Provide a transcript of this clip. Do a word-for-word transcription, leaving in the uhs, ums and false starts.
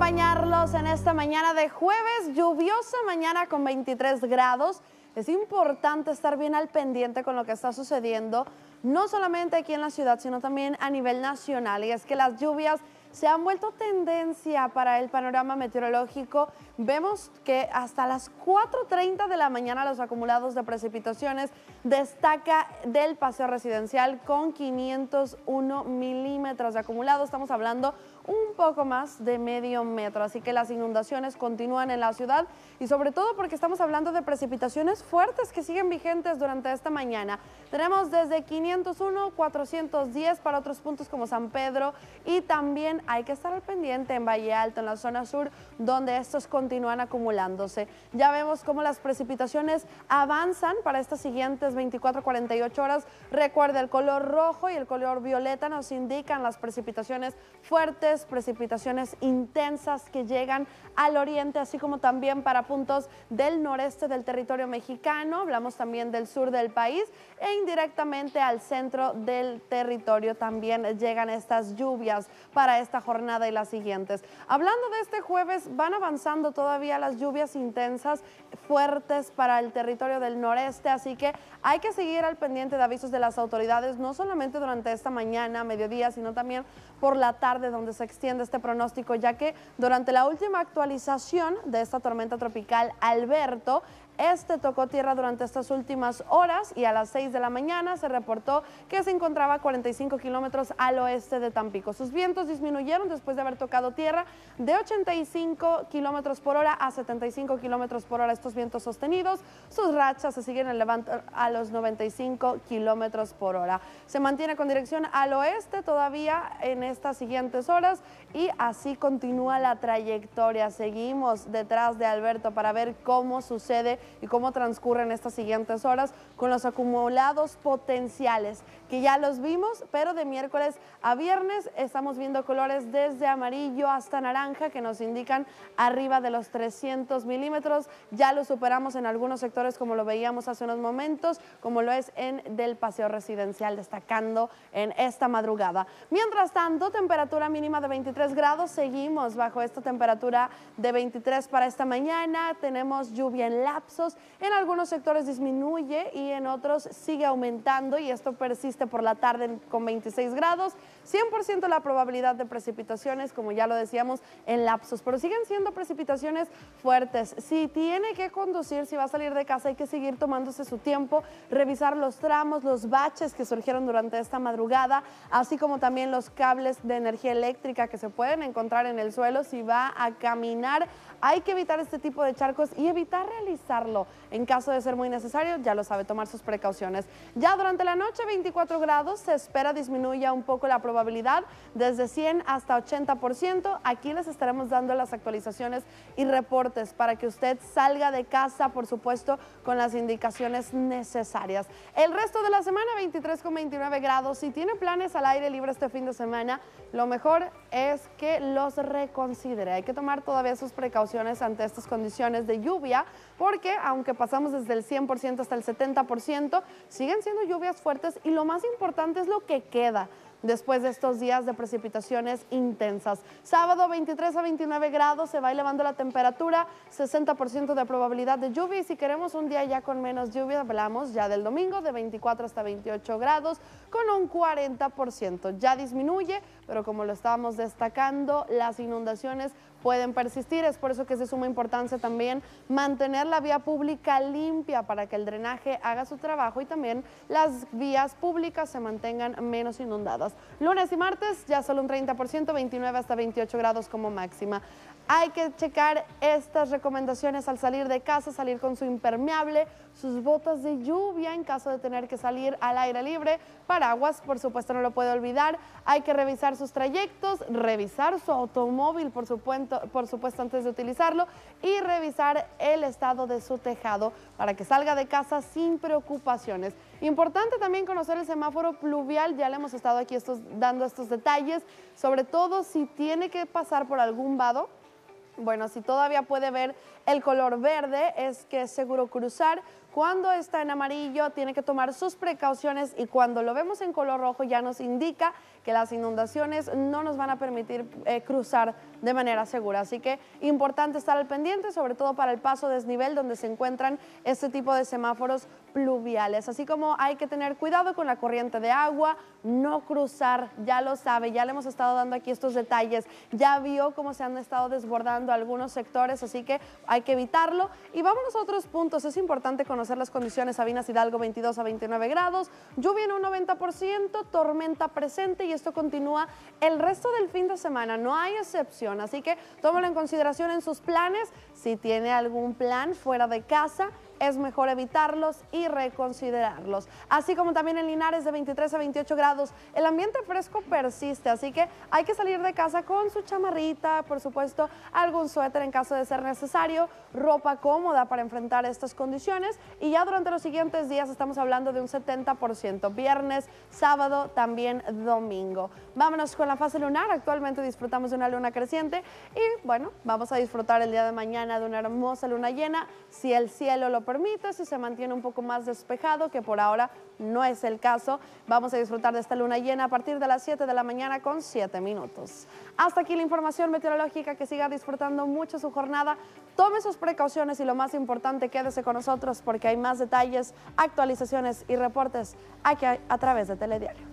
acompañarlos en esta mañana de jueves, lluviosa mañana con veintitrés grados. Es importante estar bien al pendiente con lo que está sucediendo, no solamente aquí en la ciudad, sino también a nivel nacional. Y es que las lluvias se han vuelto tendencia para el panorama meteorológico. Vemos que hasta las cuatro treinta de la mañana los acumulados de precipitaciones destaca del paseo residencial con quinientos uno milímetros de acumulado. Estamos hablando un poco más de medio metro, así que las inundaciones continúan en la ciudad y sobre todo porque estamos hablando de precipitaciones fuertes que siguen vigentes durante esta mañana. Tenemos desde quinientos uno, cuatrocientos diez para otros puntos como San Pedro y también hay que estar al pendiente en Valle Alto, en la zona sur, donde estos continúan acumulándose. Ya vemos cómo las precipitaciones avanzan para estas siguientes veinticuatro a cuarenta y ocho horas. Recuerda, el color rojo y el color violeta nos indican las precipitaciones fuertes, precipitaciones intensas que llegan al oriente, así como también para puntos del noreste del territorio mexicano. Hablamos también del sur del país e indirectamente al centro del territorio también llegan estas lluvias para este esta jornada y las siguientes. Hablando de este jueves, van avanzando todavía las lluvias intensas fuertes para el territorio del noreste, así que hay que seguir al pendiente de avisos de las autoridades, no solamente durante esta mañana, mediodía, sino también por la tarde, donde se extiende este pronóstico, ya que durante la última actualización de esta tormenta tropical Alberto, este tocó tierra durante estas últimas horas y a las seis de la mañana se reportó que se encontraba a cuarenta y cinco kilómetros al oeste de Tampico. Sus vientos disminuyeron después de haber tocado tierra de ochenta y cinco kilómetros por hora a setenta y cinco kilómetros por hora estos vientos sostenidos. Sus rachas se siguen elevando a los noventa y cinco kilómetros por hora. Se mantiene con dirección al oeste todavía en estas siguientes horas y así continúa la trayectoria. Seguimos detrás de Alberto para ver cómo sucede y cómo transcurren estas siguientes horas con los acumulados potenciales que ya los vimos, pero de miércoles a viernes estamos viendo colores desde amarillo hasta naranja que nos indican arriba de los trescientos milímetros. Ya lo superamos en algunos sectores como lo veíamos hace unos momentos, como lo es en del paseo residencial, destacando en esta madrugada. Mientras tanto, temperatura mínima de veintitrés grados, seguimos bajo esta temperatura de veintitrés para esta mañana. Tenemos lluvia en la en algunos sectores disminuye y en otros sigue aumentando y esto persiste por la tarde con veintiséis grados, cien por ciento la probabilidad de precipitaciones, como ya lo decíamos, en lapsos, pero siguen siendo precipitaciones fuertes. Si tiene que conducir, si va a salir de casa, hay que seguir tomándose su tiempo, revisar los tramos, los baches que surgieron durante esta madrugada, así como también los cables de energía eléctrica que se pueden encontrar en el suelo. Si va a caminar, hay que evitar este tipo de charcos y evitar realizar en caso de ser muy necesario, ya lo sabe, tomar sus precauciones. Ya durante la noche, veinticuatro grados, se espera disminuya un poco la probabilidad, desde cien hasta ochenta por ciento. Aquí les estaremos dando las actualizaciones y reportes para que usted salga de casa, por supuesto, con las indicaciones necesarias. El resto de la semana, veintitrés con veintinueve grados. Si tiene planes al aire libre este fin de semana, lo mejor es que los reconsidere. Hay que tomar todavía sus precauciones ante estas condiciones de lluvia, porque que aunque pasamos desde el cien por ciento hasta el setenta por ciento, siguen siendo lluvias fuertes y lo más importante es lo que queda después de estos días de precipitaciones intensas. Sábado, veintitrés a veintinueve grados, se va elevando la temperatura, sesenta por ciento de probabilidad de lluvia, y si queremos un día ya con menos lluvia, hablamos ya del domingo, de veinticuatro hasta veintiocho grados, con un cuarenta por ciento. Ya disminuye, pero como lo estábamos destacando, las inundaciones pueden persistir, es por eso que es de suma importancia también mantener la vía pública limpia para que el drenaje haga su trabajo y también las vías públicas se mantengan menos inundadas. Lunes y martes ya solo un treinta por ciento, veintinueve hasta veintiocho grados como máxima. Hay que checar estas recomendaciones al salir de casa, salir con su impermeable, sus botas de lluvia en caso de tener que salir al aire libre, paraguas, por supuesto no lo puede olvidar, hay que revisar sus trayectos, revisar su automóvil, por supuesto, por supuesto antes de utilizarlo, y revisar el estado de su tejado para que salga de casa sin preocupaciones. Importante también conocer el semáforo pluvial, ya le hemos estado aquí estos, dando estos detalles, sobre todo si tiene que pasar por algún vado. Bueno, si todavía puede ver el color verde, es que es seguro cruzar. Cuando está en amarillo tiene que tomar sus precauciones y cuando lo vemos en color rojo ya nos indica que las inundaciones no nos van a permitir eh, cruzar de manera segura. Así que importante estar al pendiente, sobre todo para el paso desnivel donde se encuentran este tipo de semáforos pluviales. Así como hay que tener cuidado con la corriente de agua, no cruzar, ya lo sabe, ya le hemos estado dando aquí estos detalles. Ya vio cómo se han estado desbordando algunos sectores, así que hay que evitarlo. Y vámonos a otros puntos, es importante conocer conocer las condiciones. Sabinas Hidalgo veintidós a veintinueve grados, lluvia en un noventa por ciento, tormenta presente y esto continúa el resto del fin de semana, no hay excepción, así que tómalo en consideración en sus planes. Si tiene algún plan fuera de casa, es mejor evitarlos y reconsiderarlos. Así como también en Linares de veintitrés a veintiocho grados, el ambiente fresco persiste, así que hay que salir de casa con su chamarrita, por supuesto, algún suéter en caso de ser necesario, ropa cómoda para enfrentar estas condiciones y ya durante los siguientes días estamos hablando de un setenta por ciento, viernes, sábado, también domingo. Vámonos con la fase lunar, actualmente disfrutamos de una luna creciente y bueno, vamos a disfrutar el día de mañana de una hermosa luna llena, si el cielo lo permite, si se mantiene un poco más despejado, que por ahora no es el caso. Vamos a disfrutar de esta luna llena a partir de las siete de la mañana con siete minutos. Hasta aquí la información meteorológica, que siga disfrutando mucho su jornada, tome sus precauciones y lo más importante, quédese con nosotros porque hay más detalles, actualizaciones y reportes aquí a, a través de Telediario.